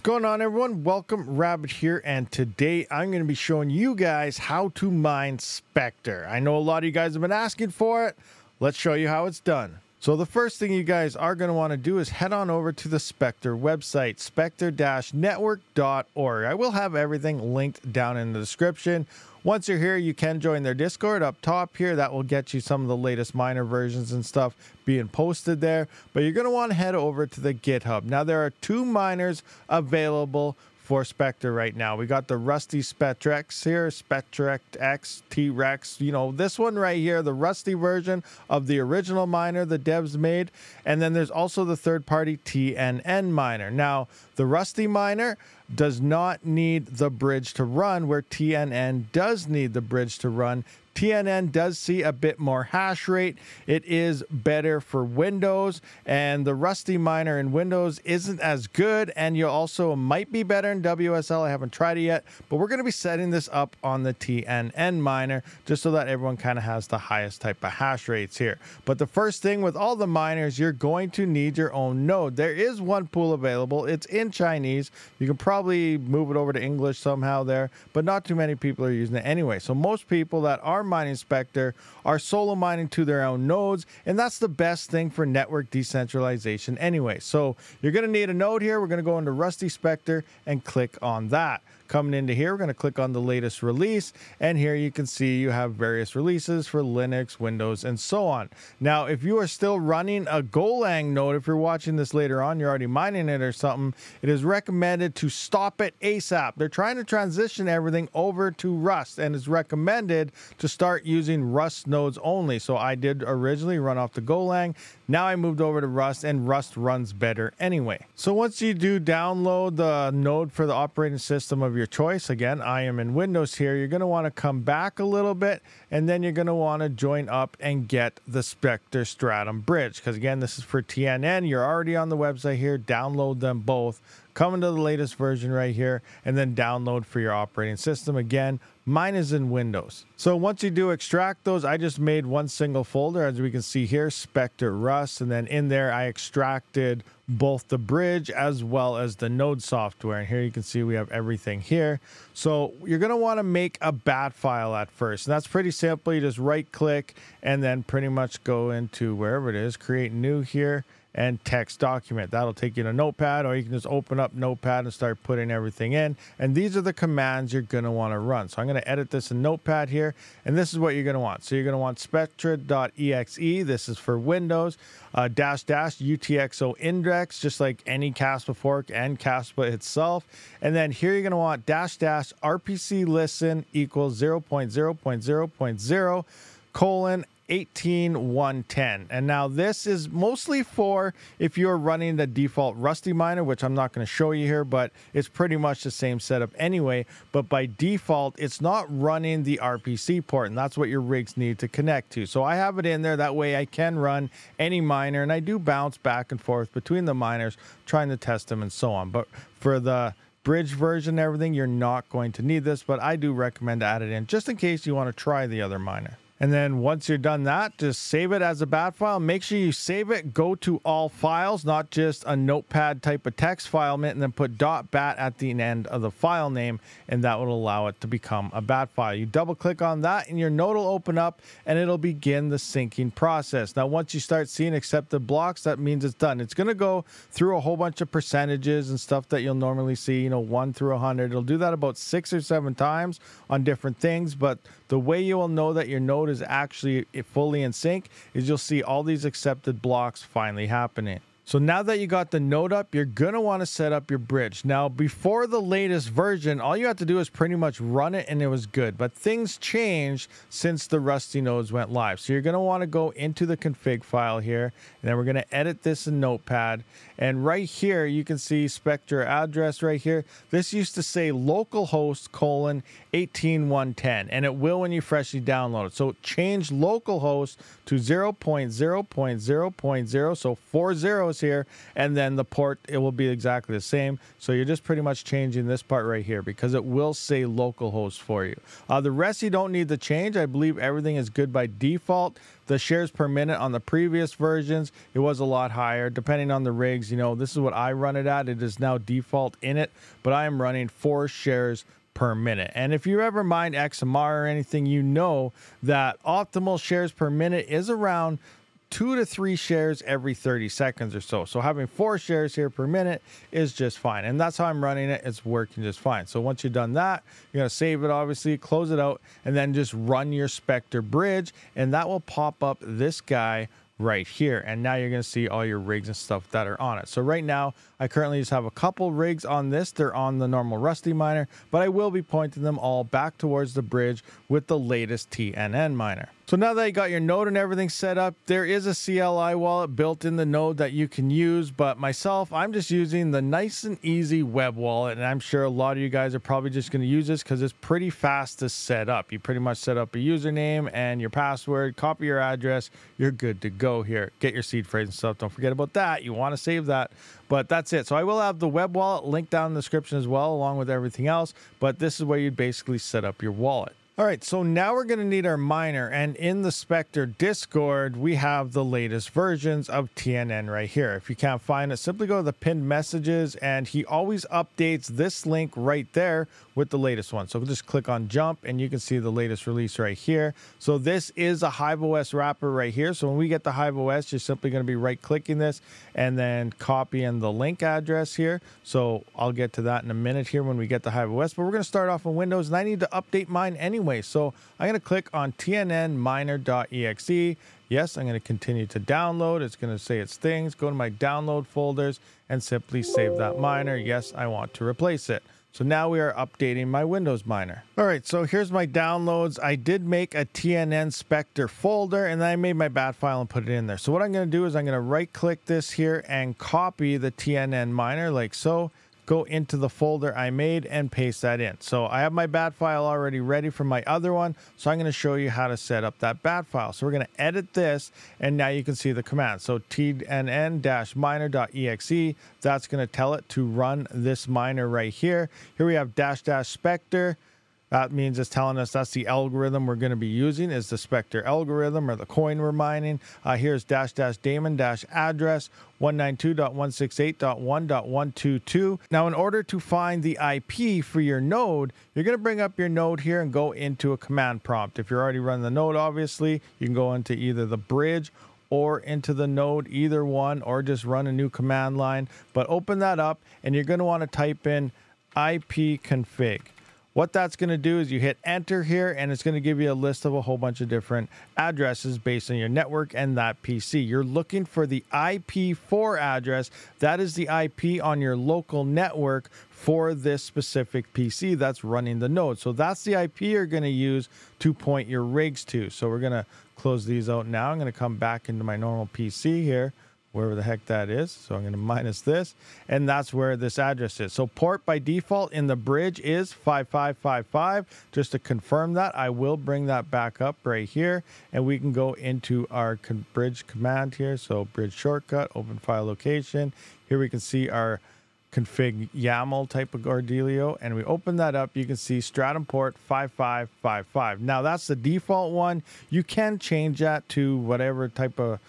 What's going on, everyone? Welcome, Robert here, and today I'm going to be showing you guys how to mine Spectre. I know a lot of you guys have been asking for it. Let's show you how it's done. So the first thing you guys are going to want to do is head on over to the Spectre website, spectre-network.org. I will have everything linked down in the description. Once you're here, you can join their Discord up top here. That will get you some of the latest miner versions and stuff being posted there. But you're going to want to head over to the GitHub. Now, there are two miners available for Spectre right now. We got the Rusty Spectrex here, Spectrex X, T-Rex, you know, this one right here, the Rusty version of the original miner the devs made. And then there's also the third-party TNN Miner. Now, the Rusty Miner does not need the bridge to run, where TNN does need the bridge to run. TNN does see a bit more hash rate. It is better for Windows, and the Rusty Miner in Windows isn't as good, and you also might be better in WSL. I haven't tried it yet, but we're going to be setting this up on the TNN Miner just so that everyone kind of has the highest type of hash rates here. But the first thing with all the miners, you're going to need your own node. There is one pool available. It's in Chinese. You can probably move it over to English somehow there, but not too many people are using it anyway. So most people that are mining Spectre are solo mining to their own nodes, and that's the best thing for network decentralization anyway. So you're going to need a node here. We're going to go into Rusty Spectre and click on that. Coming into here, we're going to click on the latest release, and here you can see you have various releases for Linux, Windows, and so on. Now, if you are still running a Golang node, if you're watching this later on, you're already mining it or something, it is recommended to stop it ASAP. They're trying to transition everything over to Rust, and it's recommended to start using Rust nodes only. So I did originally run off the Golang. Now I moved over to Rust, and Rust runs better anyway. So once you do download the node for the operating system of your choice, again, I am in Windows here, you're going to want to come back a little bit, and then you're going to want to join up and get the Spectre Stratum Bridge, because again, this is for TNN. You're already on the website here. Download them both. Come into the latest version right here, and then download for your operating system. Again, mine is in Windows. So once you do extract those, I just made one single folder, as we can see here, Spectre Rust, and then in there I extracted both the bridge as well as the node software. And here you can see we have everything here. So you're going to want to make a bat file at first, and that's pretty simple. You just right click and then pretty much go into wherever it is, create new here, and text document. That'll take you to Notepad, or you can just open up Notepad and start putting everything in. And these are the commands you're going to want to run. So I'm going to edit this in Notepad here, and this is what you're going to want. So you're going to want spectre.exe. This is for Windows, dash dash UTXO index, just like any Kaspa fork and Kaspa itself. And then here you're going to want dash dash RPC listen equals 0.0.0.0 colon 18110. And now this is mostly for if you're running the default Rusty Miner, which I'm not going to show you here, but it's pretty much the same setup anyway. But by default, it's not running the RPC port, and that's what your rigs need to connect to. So I have it in there. That way I can run any miner, and I do bounce back and forth between the miners, trying to test them and so on. But for the bridge version and everything, you're not going to need this, but I do recommend to add it in just in case you want to try the other miner. And then once you're done that, just save it as a bat file. Make sure you save it, go to all files, not just a Notepad type of text file, and then put .bat at the end of the file name, and that will allow it to become a bat file. You double click on that and your node will open up, and it'll begin the syncing process. Now, once you start seeing accepted blocks, that means it's done. It's going to go through a whole bunch of percentages and stuff that you'll normally see, you know, 1 through 100. It'll do that about 6 or 7 times on different things, but the way you will know that your node is actually fully in sync is you'll see all these accepted blocks finally happening. So now that you got the node up, you're going to want to set up your bridge. Now, before the latest version, all you had to do is pretty much run it and it was good. But things changed since the Rusty nodes went live. So you're going to want to go into the config file here, and then we're going to edit this in Notepad. And right here, you can see Spectre address right here. This used to say localhost colon 18110, and it will when you freshly download it. So change localhost to 0.0.0.0, so 4 zeros goes here, and then the port, it will be exactly the same. So you're just pretty much changing this part right here because it will say localhost for you. The rest you don't need to change. I believe everything is good by default. The shares per minute on the previous versions, it was a lot higher depending on the rigs. You know, this is what I run it at. It is now default in it, but I am running 4 shares per minute. And if you ever mined XMR or anything, you know that optimal shares per minute is around 2 to 3 shares every 30 seconds or so. So having 4 shares here per minute is just fine. And that's how I'm running it. It's working just fine. So once you've done that, you're gonna save it, obviously, close it out, and then just run your Spectre bridge, and that will pop up this guy right here. And now you're gonna see all your rigs and stuff that are on it. So right now, I currently just have a couple rigs on this. They're on the normal Rusty Miner, but I will be pointing them all back towards the bridge with the latest TNN Miner. So now that you got your node and everything set up, there is a CLI wallet built in the node that you can use, but myself, I'm just using the nice and easy web wallet, and I'm sure a lot of you guys are probably just gonna use this because it's pretty fast to set up. You pretty much set up a username and your password, copy your address, you're good to go here. Get your seed phrase and stuff, don't forget about that. You wanna save that, but that's it. So I will have the web wallet linked down in the description as well, along with everything else, but this is where you'd basically set up your wallet. All right, so now we're gonna need our miner, and in the Spectre Discord, we have the latest versions of TNN right here. If you can't find it, simply go to the pinned messages, and he always updates this link right there with the latest one. So we'll just click on jump, and you can see the latest release right here. So this is a Hive OS wrapper right here. So when we get the Hive OS, you're simply gonna be right-clicking this, and then copying the link address here. So I'll get to that in a minute here when we get the Hive OS, but we're gonna start off on Windows, and I need to update mine anyway. So I'm going to click on tnnminer.exe. Yes, I'm going to continue to download. It's going to say its things. Go to my download folders and simply save that miner. Yes, I want to replace it. So now we are updating my Windows miner. All right, so here's my downloads. I did make a TNN Spectre folder, and then I made my bat file and put it in there. So what I'm going to do is I'm going to right click this here and copy the TNN miner like so. Go into the folder I made and paste that in. So I have my bat file already ready for my other one. So I'm going to show you how to set up that bat file. So we're going to edit this, and now you can see the command. So tnn-miner.exe, that's going to tell it to run this miner right here. Here we have --spectre. That means it's telling us that's the algorithm we're going to be using, is the Spectre algorithm or the coin we're mining. Here's --daemon-address 192.168.1.122. Now, in order to find the IP for your node, you're going to bring up your node here and go into a command prompt. If you're already running the node, obviously, you can go into either the bridge or into the node, either one, or just run a new command line. But open that up, and you're going to want to type in ipconfig. What that's going to do is you hit enter here, and it's going to give you a list of a whole bunch of different addresses based on your network and that PC. You're looking for the IP4 address. That is the IP on your local network for this specific PC that's running the node. So that's the IP you're going to use to point your rigs to. So we're going to close these out now. I'm going to come back into my normal PC here, wherever the heck that is. So I'm going to minus this, and that's where this address is. So port by default in the bridge is 5555. Just to confirm that, I will bring that back up right here, and we can go into our bridge command here. So bridge shortcut, open file location. Here we can see our config YAML type of Gordelio, and we open that up. You can see stratum port 5555. Now that's the default one. You can change that to whatever type of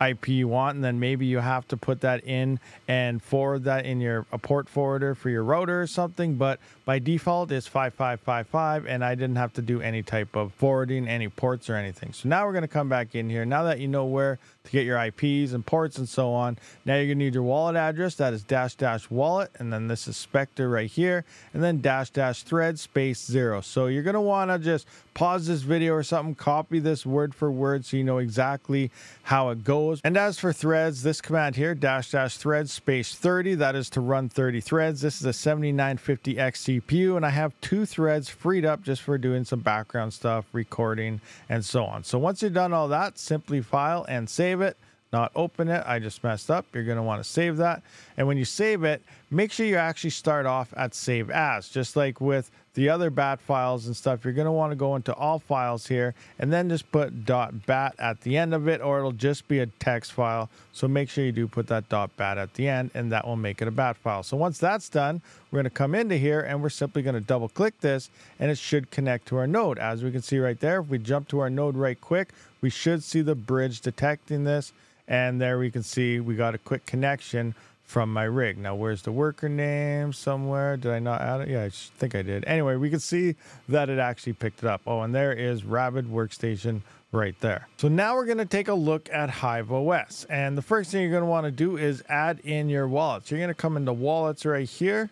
IP you want, and then maybe you have to put that in and forward that in your port forwarder for your router or something, but by default it's 5555, and I didn't have to do any type of forwarding, any ports or anything. So now we're going to come back in here. Now that you know where to get your IPs and ports and so on, now you're going to need your wallet address. That is --wallet, and then this is Spectre right here, and then --thread -0. So you're going to want to just pause this video or something, copy this word for word so you know exactly how it goes. And as for threads, this command here, --thread -30, that is to run 30 threads. This is a 7950X CPU, and I have 2 threads freed up just for doing some background stuff, recording, and so on. So once you've done all that, simply file and save it. Not open it, I just messed up. You're gonna wanna save that. And when you save it, make sure you actually start off at save as. Just like with the other bat files and stuff, you're going to want to go into all files here and then just put .bat at the end of it, or it'll just be a text file. So make sure you do put that .bat at the end, and that will make it a bat file. So once that's done, we're going to come into here and we're simply going to double click this, and it should connect to our node. As we can see right there, if we jump to our node right quick, we should see the bridge detecting this. And there we can see we got a quick connection from my rig. Now, where's the worker name somewhere? Did I not add it? Yeah, I think I did. Anyway, we can see that it actually picked it up. Oh, and there is Rabid Workstation right there. So now we're gonna take a look at Hive OS. And the first thing you're gonna wanna do is add in your wallets. You're gonna come into wallets right here,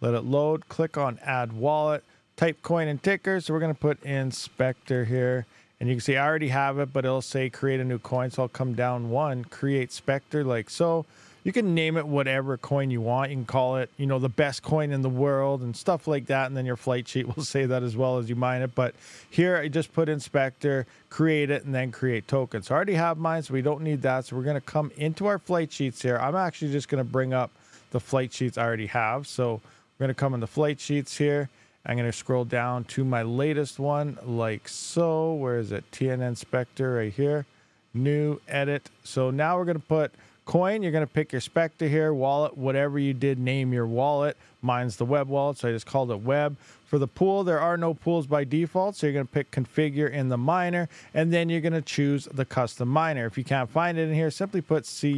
let it load, click on add wallet, type coin and ticker. So we're gonna put in Spectre here. And you can see I already have it, but it'll say create a new coin. So I'll come down one, create Spectre like so. You can name it whatever coin you want. You can call it, you know, the best coin in the world and stuff like that. And then your flight sheet will say that as well as you mine it. But here I just put in Spectre, create it, and then create tokens. So I already have mine, so we don't need that. So we're going to come into our flight sheets here. I'm actually just going to bring up the flight sheets I already have. So we're going to come into flight sheets here. I'm going to scroll down to my latest one like so. Where is it? TNN Spectre right here. New, edit. So now we're going to put coin. You're going to pick your Spectre here, wallet, whatever you did, name your wallet. Mine's the web wallet, so I just called it web. For the pool, there are no pools by default, so you're going to pick configure in the miner, and then you're going to choose the custom miner. If you can't find it in here, simply put CUS, and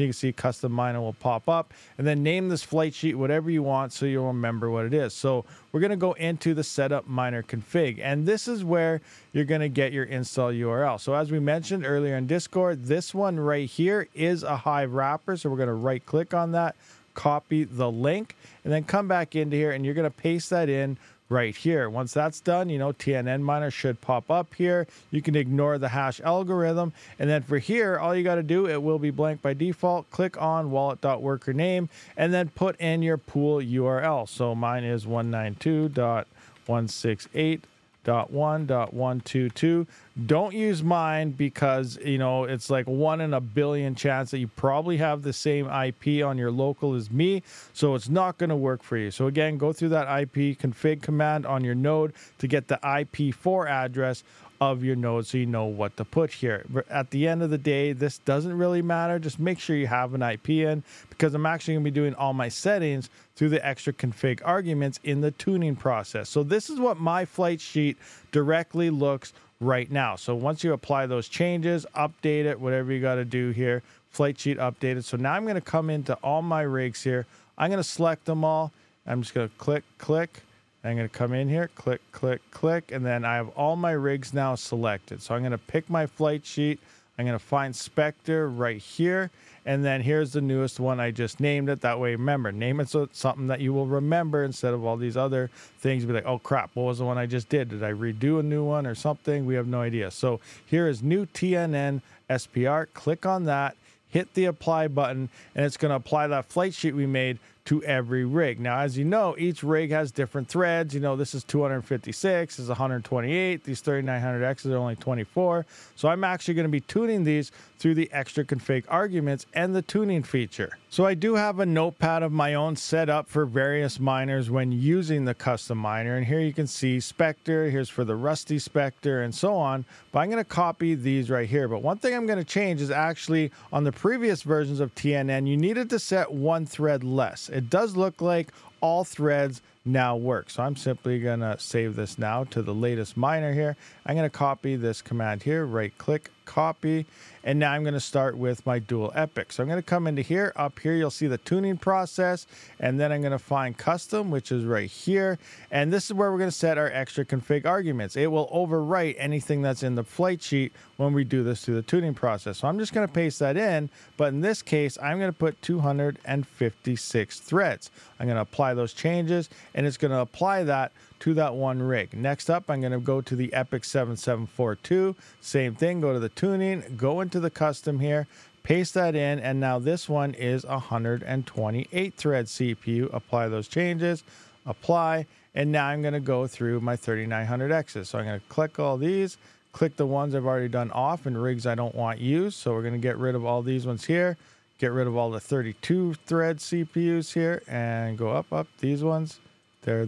you can see custom miner will pop up, and then name this flight sheet whatever you want so you'll remember what it is. So we're going to go into the setup miner config, and this is where you're going to get your install URL. So as we mentioned earlier in Discord, this one right here is a Hive wrapper, so we're going to right click on that, copy the link, and then come back into here, and you're going to paste that in right here. Once that's done, you know, TNN Miner should pop up here. You can ignore the hash algorithm, and then for here, all you got to do, it will be blank by default, click on wallet.worker name, and then put in your pool URL. So mine is 192.168.1.122. Don't use mine because, you know, it's like 1 in a billion chance that you probably have the same IP on your local as me, so it's not going to work for you. So again, go through that IP config command on your node to get the IP4 address of your node so you know what to put here. At the end of the day, this doesn't really matter. Just make sure you have an IP in, because I'm actually going to be doing all my settings through the extra config arguments in the tuning process. So this is what my flight sheet directly looks right now. So once you apply those changes, update it, whatever you got to do here, flight sheet updated. So now I'm going to come into all my rigs here. I'm going to select them all. I'm just going to click, click. I'm going to come in here, click, click, click, and then I have all my rigs now selected. So I'm going to pick my flight sheet. I'm going to find Spectre right here, and then here's the newest one. I just named it that way. Remember, name it so it's something that you will remember instead of all these other things. Be like, oh crap, what was the one I just did? Did I redo a new one or something? We have no idea. So here is new TNN SPR. Click on that, hit the apply button, and it's going to apply that flight sheet we made to every rig. Now, as you know, each rig has different threads. You know, this is 256, this is 128, these 3900Xs are only 24. So I'm actually going to be tuning these through the extra config arguments and the tuning feature. So I do have a notepad of my own set up for various miners when using the custom miner. And here you can see Spectre, here's for the Rusty Spectre and so on. But I'm going to copy these right here. But one thing I'm going to change is actually on the previous versions of TNN, you needed to set one thread less. It does look like all threads now work. So I'm simply going to save this now to the latest miner here. I'm going to copy this command here, right click, copy. And now I'm going to start with my dual epic. So I'm going to come into here. Up here, you'll see the tuning process. And then I'm going to find custom, which is right here. And this is where we're going to set our extra config arguments. It will overwrite anything that's in the flight sheet when we do this through the tuning process. So I'm just going to paste that in. But in this case, I'm going to put 256 threads. I'm going to apply those changes, and it's going to apply that to that one rig. Next up, I'm going to go to the Epic 7742. Same thing, go to the tuning, go into the custom here, paste that in, and now this one is 128 thread CPU. Apply those changes, apply, and now I'm going to go through my 3900Xs. So I'm going to click all these, click the ones I've already done off and rigs I don't want used. So we're going to get rid of all these ones here. get rid of all the 32 thread CPUs here and go up these ones, there,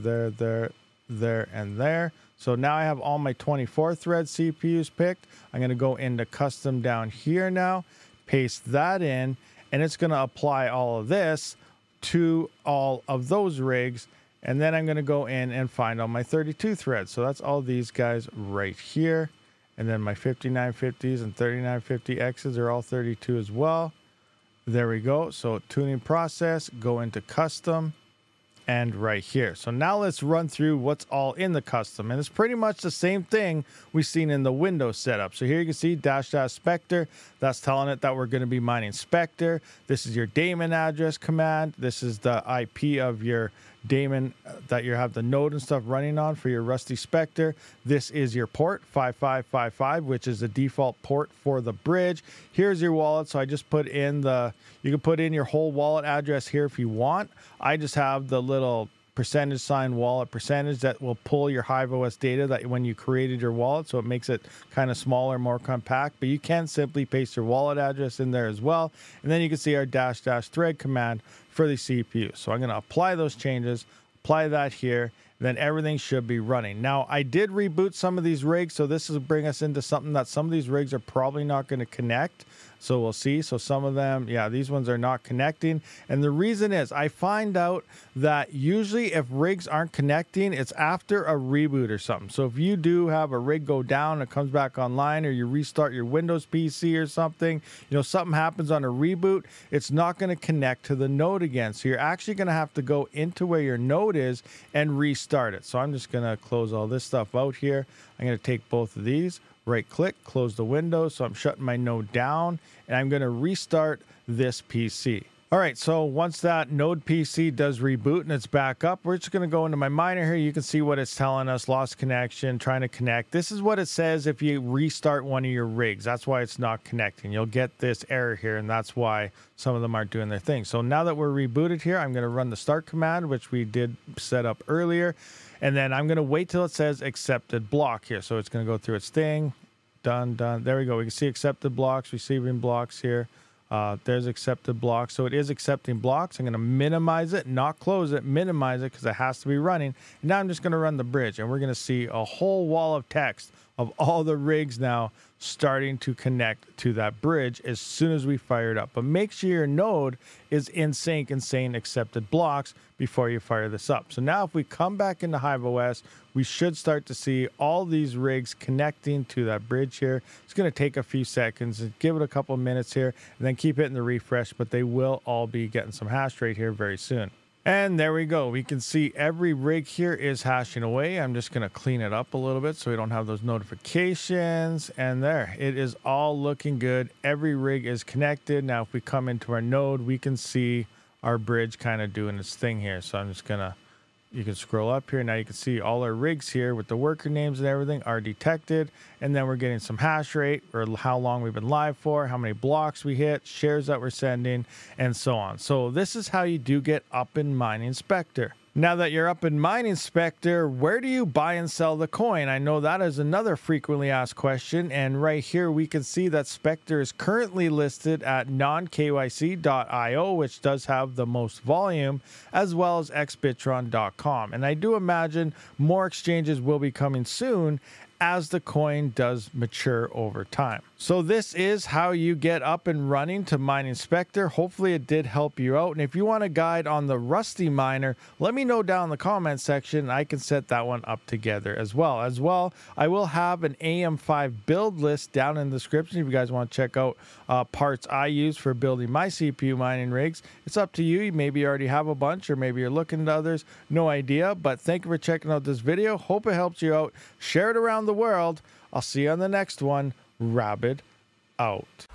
and there. So now I have all my 24 thread CPUs picked. I'm gonna go into custom down here now, paste that in, and it's gonna apply all of this to all of those rigs. And then I'm gonna go in and find all my 32 threads. So that's all these guys right here. And then my 5950s and 3950Xs are all 32 as well. There we go. So tuning process, go into custom and right here. So now let's run through what's all in the custom. And it's pretty much the same thing we've seen in the Windows setup. So here you can see -- Spectre. That's telling it that we're going to be mining Spectre. This is your daemon address command. This is the IP of your daemon that you have the node and stuff running on for your Rusty Spectre. This is your port 5555, which is the default port for the bridge. Here's your wallet. So I just put in the, you can put in your whole wallet address here if you want. I just have the little % wallet % that will pull your Hive OS data that when you created your wallet, so it makes it kind of smaller, more compact. But you can simply paste your wallet address in there as well. And then you can see our -- thread command for the CPU. So I'm going to apply those changes, apply that here, and then everything should be running. Now I did reboot some of these rigs, so this will bring us into something that some of these rigs are probably not going to connect. So we'll see. So some of them, yeah, these ones are not connecting. And the reason is I find out that usually if rigs aren't connecting, it's after a reboot or something. So if you do have a rig go down and comes back online, or you restart your Windows PC or something, you know, something happens on a reboot, it's not going to connect to the node again. So you're actually going to have to go into where your node is and restart it. So I'm just going to close all this stuff out here. I'm going to take both of these. Right click, close the window. So I'm shutting my node down and I'm going to restart this PC. All right, so once that node PC does reboot and it's back up, we're just going to go into my miner here. You can see what it's telling us, lost connection, trying to connect. This is what it says if you restart one of your rigs. That's why it's not connecting. You'll get this error here, and that's why some of them aren't doing their thing. So now that we're rebooted here, I'm going to run the start command, which we did set up earlier. And then I'm going to wait till it says accepted block here. So it's going to go through its thing. Done, done. There we go. We can see accepted blocks, receiving blocks here. There's accepted blocks. So it is accepting blocks. I'm going to minimize it, not close it, minimize it because it has to be running. And now I'm just going to run the bridge, and we're going to see a whole wall of text of all the rigs now starting to connect to that bridge as soon as we fire it up. But make sure your node is in sync and saying accepted blocks before you fire this up. So now if we come back into Hive OS, we should start to see all these rigs connecting to that bridge here. It's going to take a few seconds, give it a couple minutes here, and then keep hitting the refresh, but they will all be getting some hash rate here very soon. And there we go. We can see every rig here is hashing away. I'm just going to clean it up a little bit so we don't have those notifications. And there, it is all looking good. Every rig is connected. Now, if we come into our node, we can see our bridge kind of doing its thing here. So I'm just going to, you can scroll up here. Now you can see all our rigs here with the worker names and everything are detected. And then we're getting some hash rate, or how long we've been live for, how many blocks we hit, shares that we're sending, and so on. So this is how you do get up in mining Spectre. Now that you're up in mining Spectre, where do you buy and sell the coin? I know that is another frequently asked question. And right here, we can see that Spectre is currently listed at NonKYC.io, which does have the most volume, as well as xbitron.com. And I do imagine more exchanges will be coming soon as the coin does mature over time. So this is how you get up and running to mining Spectre. Hopefully it did help you out. And if you want a guide on the Rusty Miner, let me know down in the comment section. I can set that one up together as well. I will have an AM5 build list down in the description if you guys want to check out parts I use for building my CPU mining rigs. It's up to you. Maybe you already have a bunch, or maybe you're looking at others. No idea, but thank you for checking out this video. Hope it helps you out. Share it around the world. I'll see you on the next one. Rabbit out.